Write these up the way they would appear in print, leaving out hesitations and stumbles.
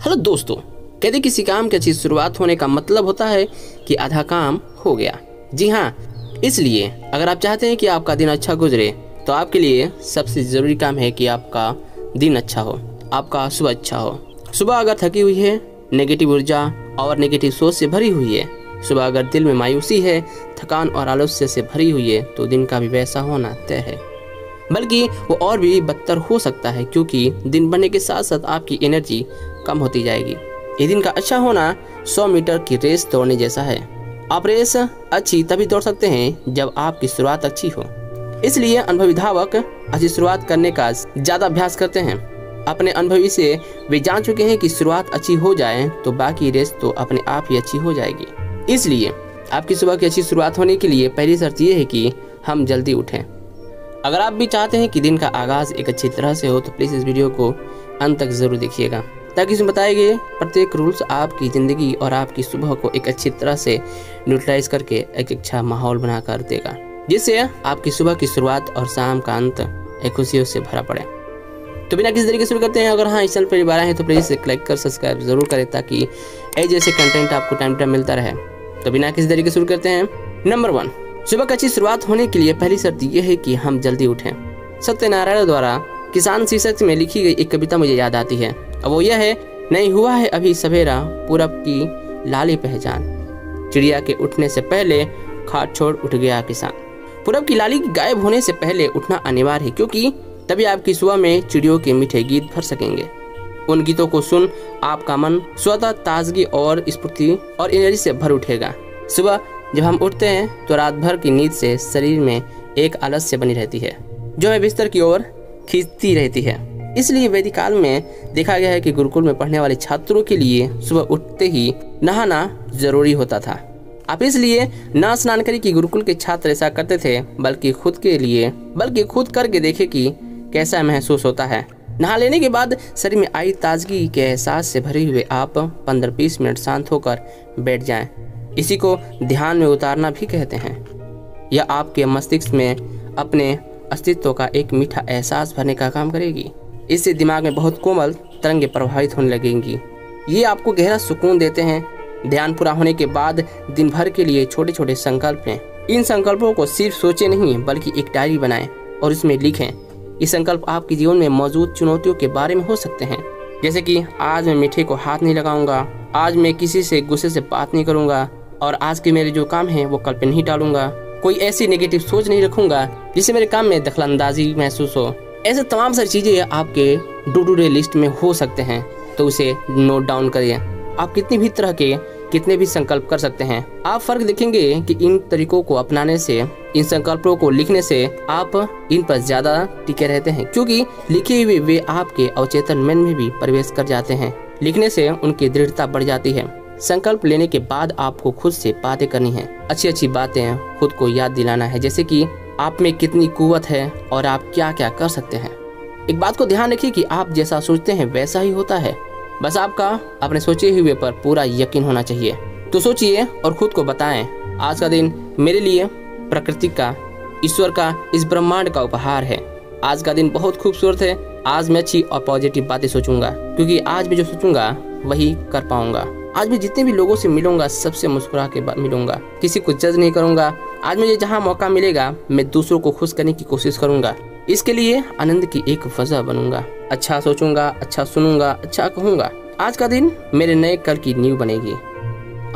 Hello दोस्तों, कहते किसी काम की अच्छी शुरुआत होने का मतलब होता है कि आधा काम हो गया। जी हाँ, इसलिए अगर आप चाहते हैं कि आपका दिन अच्छा गुजरे तो आपके लिए सबसे ज़रूरी काम है कि आपका दिन अच्छा हो, आपका सुबह अच्छा हो। सुबह अगर थकी हुई है, नेगेटिव ऊर्जा और नेगेटिव सोच से भरी हुई है, सुबह अगर दिल में मायूसी है, थकान और आलस्य से भरी हुई है, तो दिन का भी वैसा होना तय है, बल्कि वो और भी बदतर हो सकता है, क्योंकि दिन बढ़ने के साथ साथ आपकी एनर्जी कम होती जाएगी। ये दिन का अच्छा होना 100 मीटर की रेस दौड़ने जैसा है। आप रेस अच्छी तभी दौड़ सकते हैं जब आपकी शुरुआत अच्छी हो। इसलिए अनुभवी धावक अच्छी शुरुआत करने का ज़्यादा अभ्यास करते हैं। अपने अनुभवी से वे जान चुके हैं कि शुरुआत अच्छी हो जाए तो बाकी रेस तो अपने आप ही अच्छी हो जाएगी। इसलिए आपकी सुबह की अच्छी शुरुआत होने के लिए पहली शर्त यह है कि हम जल्दी उठें। अगर आप भी चाहते हैं कि दिन का आगाज़ एक अच्छी तरह से हो तो प्लीज़ इस वीडियो को अंत तक ज़रूर देखिएगा, ताकि इसमें बताए गए प्रत्येक रूल्स आपकी ज़िंदगी और आपकी सुबह को एक अच्छी तरह से न्यूट्रलाइज करके एक अच्छा माहौल बना कर देगा, जिससे आपकी सुबह की शुरुआत और शाम का अंत एक खुशियों से भरा पड़े। तो बिना किसी देरी के शुरू करते हैं। अगर हाँ, इस चैनल पर पहली बार आए हैं तो प्लीज़ लाइक कर सब्सक्राइब ज़रूर करें, ताकि ऐसे कंटेंट आपको टाइम टू टाइम मिलता रहे। तो बिना किसी देरी के शुरू करते हैं। नंबर 1, सुबह की अच्छी शुरुआत होने के लिए पहली शर्त यह है कि हम जल्दी उठें। सत्यनारायण द्वारा किसान शीर्षक में लिखी गई एक कविता मुझे याद आती है, अब वो यह है। नहीं हुआ है अभी सवेरा पूरब की लाली पहचान, चिड़िया के उठने से पहले खाट छोड़ उठ गया किसान। पूरब की लाली गायब होने से पहले उठना अनिवार्य है, क्योंकि तभी आपकी सुबह में चिड़ियों के मीठे गीत भर सकेंगे। उन गीतों को सुन आपका मन स्वतः ताजगी और स्फूर्ति और एनर्जी से भर उठेगा। सुबह जब हम उठते हैं तो रात भर की नींद से शरीर में एक आलस्य बनी रहती है जो हमें बिस्तर की ओर खींचती रहती है। इसलिए वैदिक काल में देखा गया है कि गुरुकुल में पढ़ने वाले छात्रों के लिए सुबह उठते ही नहाना जरूरी होता था। आप इसलिए ना स्नान करें कि गुरुकुल के छात्र ऐसा करते थे, बल्कि खुद करके देखें कि कैसा महसूस होता है। नहा लेने के बाद शरीर में आई ताजगी के एहसास से भरे हुए आप 15-20 मिनट शांत होकर बैठ जाएं। इसी को ध्यान में उतारना भी कहते हैं। यह आपके मस्तिष्क में अपने अस्तित्व का एक मीठा एहसास भरने का काम करेगी। इससे दिमाग में बहुत कोमल तरंगें प्रभावित होने लगेंगी। ये आपको गहरा सुकून देते हैं। ध्यान पूरा होने के बाद दिन भर के लिए छोटे छोटे संकल्प लें। इन संकल्पों को सिर्फ सोचें नहीं, बल्कि एक डायरी बनाएं और इसमें लिखें। ये संकल्प आपके जीवन में मौजूद चुनौतियों के बारे में हो सकते हैं, जैसे कि आज मैं मीठे को हाथ नहीं लगाऊंगा, आज मैं किसी से गुस्से से बात नहीं करूँगा, और आज के मेरे जो काम हैं वो कल पे नहीं डालूंगा। कोई ऐसी नेगेटिव सोच नहीं रखूंगा जिससे मेरे काम में दखलंदाजी महसूस हो। ऐसे तमाम सारी चीज़ें आपके टू-डू लिस्ट में हो सकते हैं, तो उसे नोट डाउन करिए। आप कितनी भी तरह के कितने भी संकल्प कर सकते हैं। आप फर्क देखेंगे कि इन तरीकों को अपनाने से, इन संकल्पों को लिखने से आप इन पर ज़्यादा टिके रहते हैं, क्योंकि लिखे हुए वे आपके अवचेतन मन में भी प्रवेश कर जाते हैं। लिखने से उनकी दृढ़ता बढ़ जाती है। संकल्प लेने के बाद आपको खुद से बातें करनी है, अच्छी अच्छी बातें खुद को याद दिलाना है, जैसे कि आप में कितनी कुवत है और आप क्या क्या कर सकते हैं। एक बात को ध्यान रखिए कि आप जैसा सोचते हैं वैसा ही होता है, बस आपका अपने सोचे हुए पर पूरा यकीन होना चाहिए। तो सोचिए और खुद को बताएं, आज का दिन मेरे लिए प्रकृति का, ईश्वर का, इस ब्रह्मांड का उपहार है। आज का दिन बहुत खूबसूरत है। आज मैं अच्छी और पॉजिटिव बातें सोचूंगा, क्योंकि आज मैं जो सोचूंगा वही कर पाऊंगा। आज मैं जितने भी लोगों से मिलूंगा सबसे मुस्कुरा के मिलूंगा, किसी को जज नहीं करूंगा। आज मुझे जहां मौका मिलेगा मैं दूसरों को खुश करने की कोशिश करूंगा। इसके लिए आनंद की एक वजह बनूंगा। अच्छा सोचूंगा, अच्छा सुनूंगा, अच्छा कहूंगा। आज का दिन मेरे नए कल की नींव बनेगी।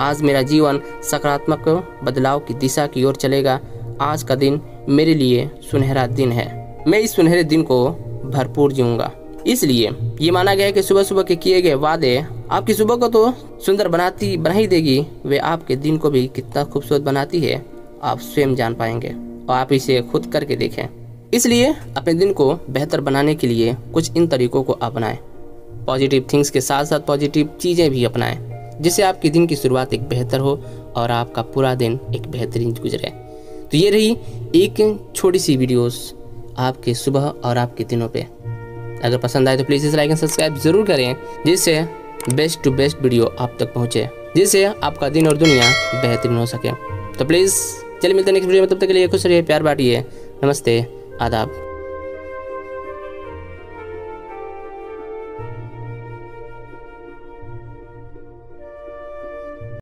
आज मेरा जीवन सकारात्मक बदलाव की दिशा की ओर चलेगा। आज का दिन मेरे लिए सुनहरा दिन है। मैं इस सुनहरे दिन को भरपूर जीऊँगा। इसलिए ये माना गया है कि सुबह सुबह के किए गए वादे आपकी सुबह को तो सुंदर बना ही देगी, वे आपके दिन को भी कितना खूबसूरत बनाती है आप स्वयं जान पाएंगे, और आप इसे खुद करके देखें। इसलिए अपने दिन को बेहतर बनाने के लिए कुछ इन तरीकों को अपनाएं। पॉजिटिव थिंग्स के साथ साथ पॉजिटिव चीज़ें भी अपनाएं, जिससे आपके दिन की शुरुआत एक बेहतर हो और आपका पूरा दिन एक बेहतरीन गुजरे। तो ये रही एक छोटी सी वीडियोस आपके सुबह और आपके दिनों पर। अगर पसंद आए तो प्लीज़ इसे लाइक एंड सब्सक्राइब ज़रूर करें, जिससे बेस्ट टू बेस्ट वीडियो आप तक पहुँचे, जिससे आपका दिन और दुनिया बेहतरीन हो सके। तो प्लीज़ चलिए मिलते हैं नेक्स्ट वीडियो में। तब तक के लिए खुश रहिए, प्यार बांटिए। नमस्ते, आदाब।